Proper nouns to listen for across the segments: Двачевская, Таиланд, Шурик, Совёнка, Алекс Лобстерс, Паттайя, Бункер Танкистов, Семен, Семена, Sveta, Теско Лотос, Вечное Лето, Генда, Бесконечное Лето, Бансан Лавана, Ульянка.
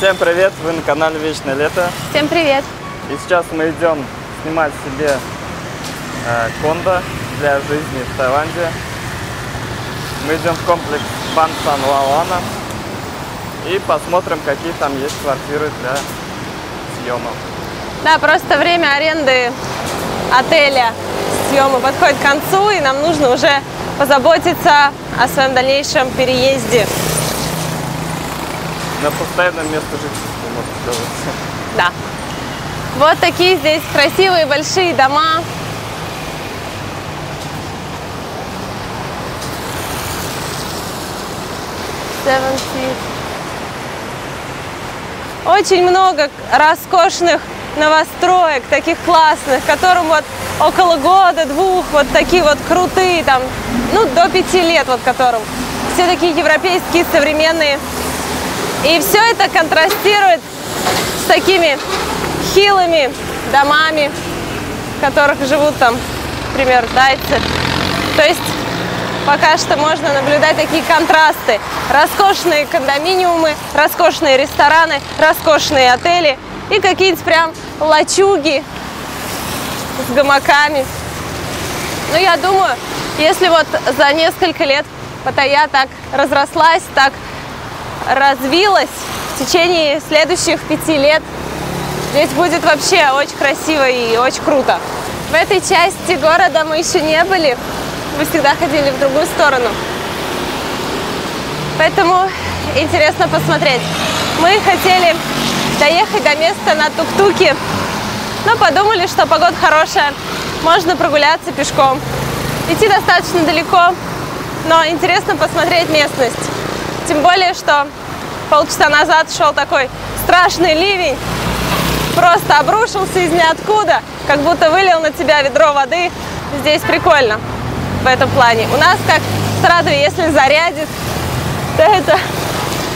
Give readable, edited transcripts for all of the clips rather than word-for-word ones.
Всем привет, вы на канале Вечное Лето. Всем привет. И сейчас мы идем снимать себе кондо для жизни в Таиланде. Мы идем в комплекс Бансан Лавана и посмотрим, какие там есть квартиры для съема. Да, просто время аренды отеля съема подходит к концу, и нам нужно уже позаботиться о своем дальнейшем переезде. На постоянном месте жительства, можно сказать. Да. Вот такие здесь красивые большие дома. Очень много роскошных новостроек, таких классных, которым вот около года-двух, вот такие вот крутые, там, ну, до 5 лет, вот которым. Все такие европейские, современные. И все это контрастирует с такими хилыми домами, в которых живут там, например, тайцы. То есть пока что можно наблюдать такие контрасты. Роскошные кондоминиумы, роскошные рестораны, роскошные отели и какие-нибудь прям лачуги с гамаками. Но я думаю, если вот за несколько лет Паттайя так разрослась, так развилась, в течение следующих 5 лет здесь будет вообще очень красиво и очень круто. В этой части города мы еще не были, мы всегда ходили в другую сторону, поэтому интересно посмотреть. Мы хотели доехать до места на тук-туке, но подумали, что погода хорошая, можно прогуляться пешком. Идти достаточно далеко, но интересно посмотреть местность. Тем более, что полчаса назад шел такой страшный ливень, просто обрушился из ниоткуда, как будто вылил на тебя ведро воды. Здесь прикольно в этом плане. У нас, как в Саратове, если зарядит, то это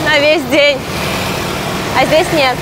на весь день, а здесь нет.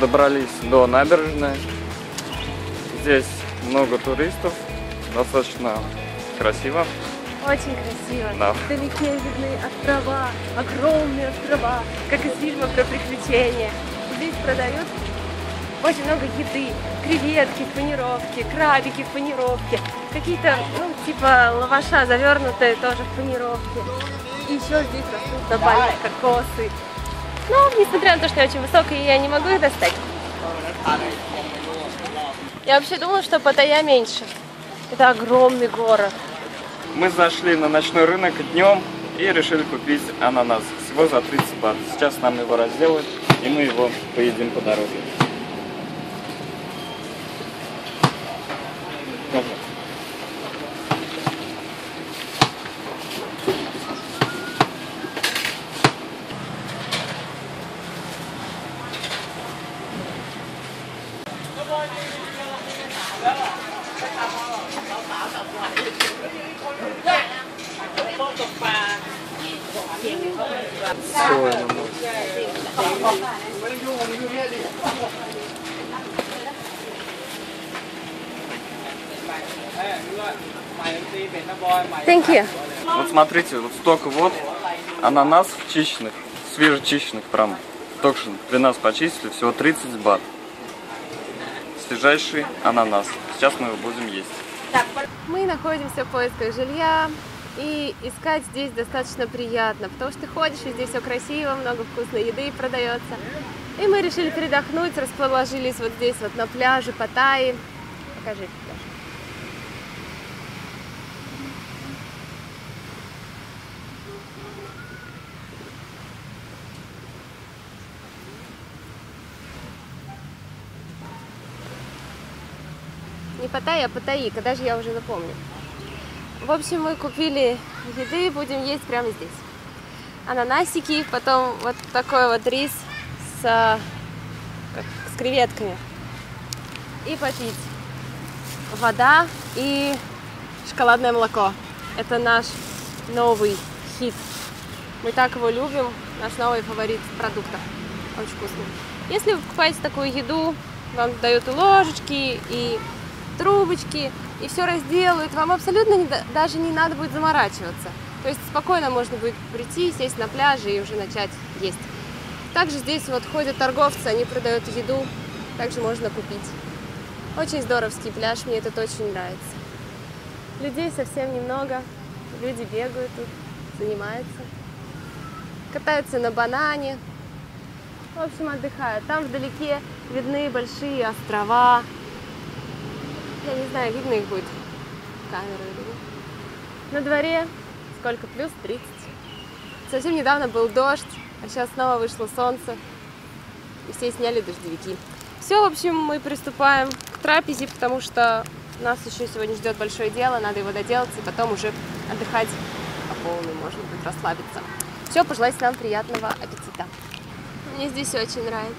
Добрались до набережной. Здесь много туристов, достаточно красиво. Очень красиво. Да. Вдалеке видны острова, огромные острова, как из фильмов про приключения. Здесь продают очень много еды, креветки в панировке, крабики в панировке, какие-то, ну, типа лаваша завернутые тоже в панировке. И еще здесь растут на полях кокосы. Но, несмотря на то, что я очень высокая, я не могу их достать. Я вообще думала, что Паттайя меньше. Это огромный город. Мы зашли на ночной рынок днем и решили купить ананас. Всего за 30 бат. Сейчас нам его разделают, и мы его поедим по дороге. Thank you. Вот смотрите, вот столько вот ананасов чищенных, свежечищенных, прям только что при нас почистили, всего 30 бат. Свежайший ананас. Сейчас мы его будем есть. Мы находимся в поисках жилья. И искать здесь достаточно приятно, потому что ты ходишь, и здесь все красиво, много вкусной еды продается. И мы решили передохнуть, расположились вот здесь вот на пляже Паттайи. Покажи пляж. Не Паттайя, а Паттайи, когда же я уже запомню. В общем, мы купили еды, будем есть прямо здесь. Ананасики, потом вот такой вот рис с креветками. И попить. Вода и шоколадное молоко. Это наш новый хит. Мы так его любим. Наш новый фаворит продуктов. Очень вкусный. Если вы покупаете такую еду, вам дают и ложечки, и трубочки, и все разделают, вам абсолютно даже не надо будет заморачиваться. То есть спокойно можно будет прийти, сесть на пляже и уже начать есть. Также здесь вот ходят торговцы, они продают еду, также можно купить. Очень здоровский пляж, мне этот очень нравится. Людей совсем немного, люди бегают тут, занимаются, катаются на банане, в общем отдыхают. Там вдалеке видны большие острова. Я не знаю, видно их будет камеру. На дворе сколько? Плюс 30. Совсем недавно был дождь, а сейчас снова вышло солнце. И все сняли дождевики. Все, в общем, мы приступаем к трапезе, потому что нас еще сегодня ждет большое дело. Надо его доделать, и потом уже отдыхать по полной, можно будет расслабиться. Все, пожелайте нам приятного аппетита. Мне здесь очень нравится.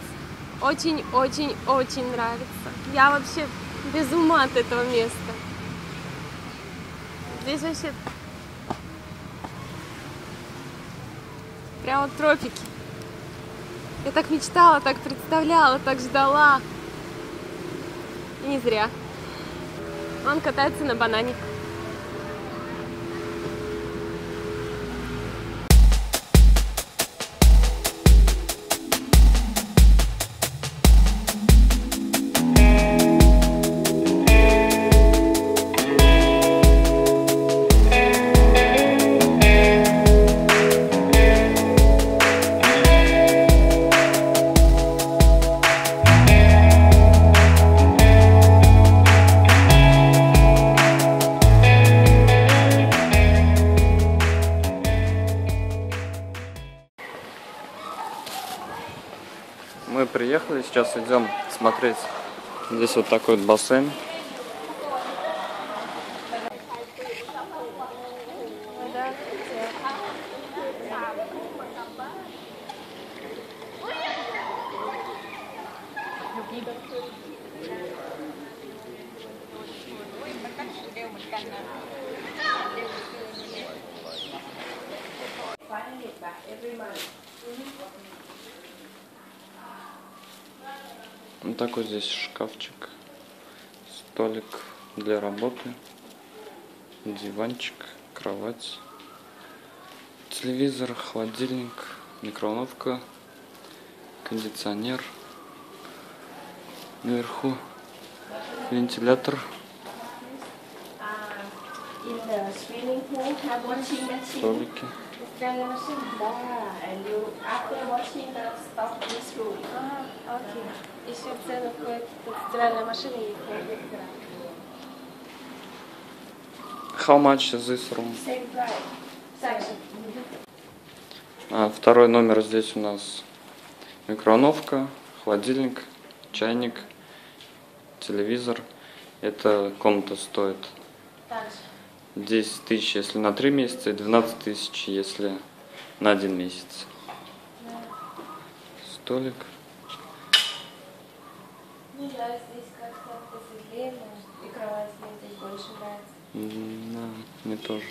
Очень-очень-очень нравится. Я вообще без ума от этого места. Здесь вообще прямо тропики. Я так мечтала, так представляла, так ждала. И не зря. Он катается на банане. Приехали, сейчас идем смотреть. Здесь вот такой вот бассейн. Вот такой здесь шкафчик, столик для работы, диванчик, кровать, телевизор, холодильник, микроволновка, кондиционер, наверху вентилятор, столики. Еще целый стиральная машина есть. How much is this room? Второй номер, здесь у нас микроволновка, холодильник, чайник, телевизор. Эта комната стоит 10 тысяч, если на 3 месяца, и 12 тысяч, если на 1 месяц. Столик. Мне нравится здесь как-то посветлее, и кровать мне здесь больше нравится. Да, мне тоже.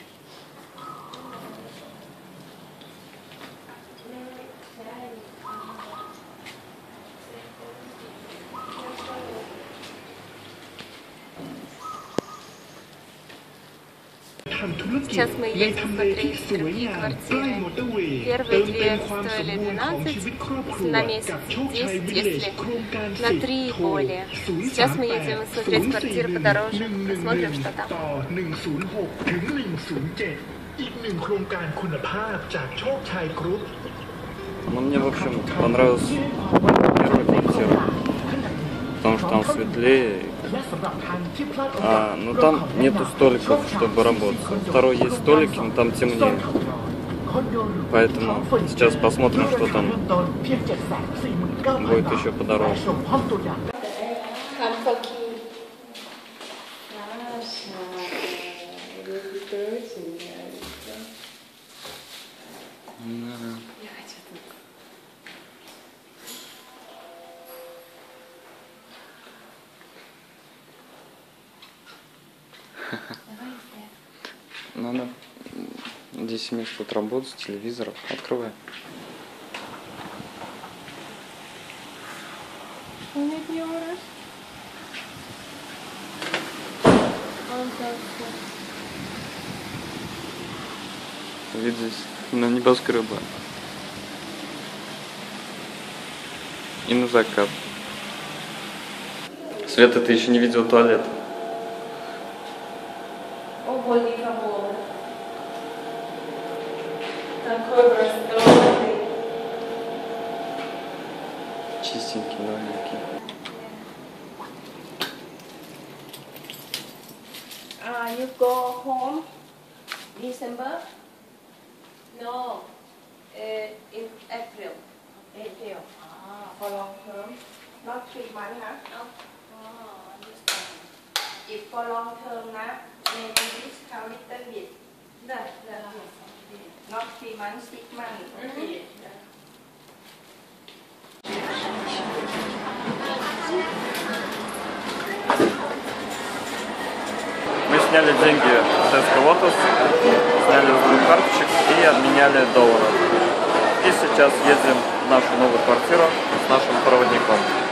Сейчас мы едем смотреть другие квартиры. Первые две стоили 12 на месяц, 10, если на 3 и более. Сейчас мы едем смотреть квартиры подороже, посмотрим, что там. Ну, мне, в общем, понравилась первая квартира, потому что там светлее. Ну там нету столиков, чтобы работать. Второй есть столики, но там темнее. Поэтому сейчас посмотрим, что там будет еще подороже. Надо 10 минут тут работать, телевизор. Открывай. Вид здесь на небоскребы. И на закат. Света, ты еще не видела туалет? Такой просторный. Чистенький, новенький. You go home December? No, in April. April. For long term? Not 3 months, huh? Oh, understand. If for long term, huh? Maybe discount little bit. Да, да. Мы сняли деньги с Теско Лотос, сняли с 2 карточек и обменяли доллары. И сейчас едем в нашу новую квартиру с нашим проводником.